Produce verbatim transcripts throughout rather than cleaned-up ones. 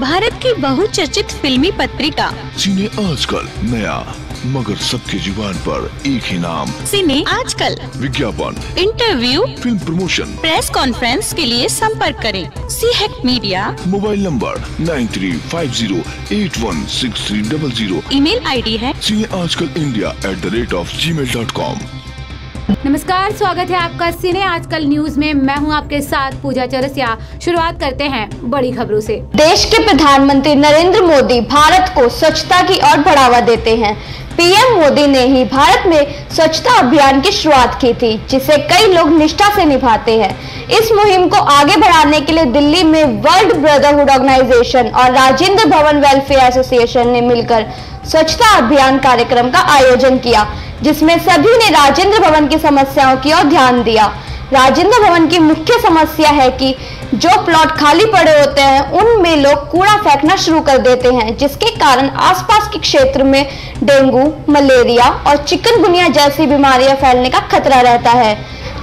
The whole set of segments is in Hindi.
भारत की बहुचर्चित फिल्मी पत्रिका सिने आजकल, नया मगर सबके जीवन पर एक ही नाम। सिने आजकल, विज्ञापन, interview, film promotion, press conference के लिए संपर्क करें सीहैक media, mobile number nine three five zero eight one six three double zero, email ID है cine Aajkal India at the rate of Gmail dot com. नमस्कार, स्वागत है आपका सिने आजकल न्यूज में। मैं हूं आपके साथ पूजा चरसिया। शुरुआत करते हैं बड़ी खबरों से। देश के प्रधानमंत्री नरेंद्र मोदी भारत को स्वच्छता की ओर बढ़ावा देते हैं। पीएम मोदी ने ही भारत में स्वच्छता अभियान की शुरुआत की थी, जिसे कई लोग निष्ठा से निभाते हैं। इस मुहिम को आगे बढ़ाने के लिए दिल्ली में वर्ल्ड ब्रदरहुड ऑर्गेनाइजेशन और राजेंद्र भवन वेलफेयर एसोसिएशन ने मिलकर स्वच्छता अभियान कार्यक्रम का आयोजन किया, जिसमें सभी ने राजेंद्र भवन की समस्याओं की ओर ध्यान दिया। राजेंद्र भवन की मुख्य समस्या है कि जो प्लॉट खाली पड़े होते हैं उनमें लोग कूड़ा फेंकना शुरू कर देते हैं, जिसके कारण आसपास के क्षेत्र में डेंगू, मलेरिया और चिकनगुनिया जैसी बीमारियां फैलने का खतरा रहता है।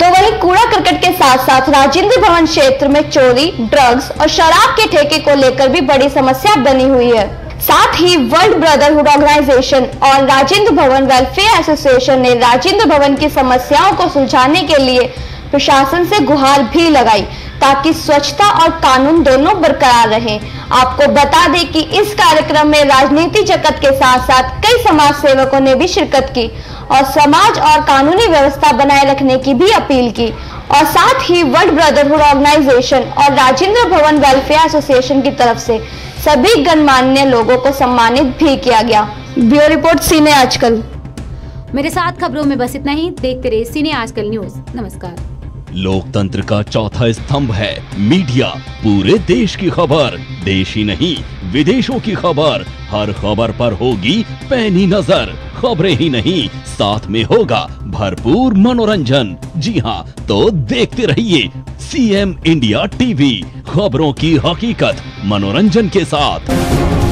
तो वहीं कूड़ा करकट के साथ साथ राजेंद्र भवन क्षेत्र में चोरी, ड्रग्स और शराब के ठेके को लेकर भी बड़ी समस्या बनी हुई है। साथ ही वर्ल्ड ब्रदरहुड ऑर्गेनाइजेशन और राजेंद्र भवन वेलफेयर एसोसिएशन ने राजेंद्र भवन की समस्याओं को सुलझाने के लिए प्रशासन से गुहार भी लगाई, ताकि स्वच्छता और कानून दोनों बरकरार रहें। आपको बता दें कि इस कार्यक्रम में राजनीति जगत के साथ साथ कई समाज सेवकों ने भी शिरकत की और समाज और कानूनी व्यवस्था बनाए रखने की भी अपील की। और साथ ही वर्ल्ड ब्रदरहुड ऑर्गेनाइजेशन और राजेंद्र भवन वेलफेयर एसोसिएशन की तरफ से सभी गणमान्य लोगों को सम्मानित भी किया गया। ब्यूरो रिपोर्ट सिने आजकल। मेरे साथ खबरों में बस इतना ही। देखते रहिए सिने आजकल न्यूज। नमस्कार। लोकतंत्र का चौथा स्तंभ है मीडिया। पूरे देश की खबर, देश ही नहीं विदेशों की खबर, हर खबर पर होगी पैनी नजर। खबरें ही नहीं, साथ में होगा भरपूर मनोरंजन। जी हाँ, तो देखते रहिए सीएम इंडिया टीवी, खबरों की हकीकत मनोरंजन के साथ।